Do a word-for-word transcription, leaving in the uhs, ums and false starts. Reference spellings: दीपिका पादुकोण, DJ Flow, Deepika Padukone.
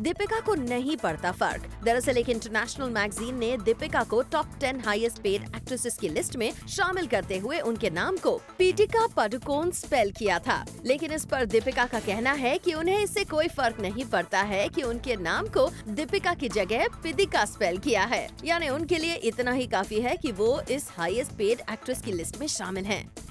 दीपिका को नहीं पड़ता फर्क। दरअसल एक इंटरनेशनल मैगजीन ने दीपिका को top ten highest paid actresses की लिस्ट में शामिल करते हुए उनके नाम को पीटिका पादुकोण स्पेल किया था, लेकिन इस पर दीपिका का कहना है कि उन्हें इससे कोई फर्क नहीं पड़ता है कि उनके नाम को दीपिका की जगह पिदिका स्पेल किया है, यानी उनके लिए इतना ही काफी है कि वो इस हाईएस्ट पेड एक्ट्रेस की लिस्ट में शामिल है।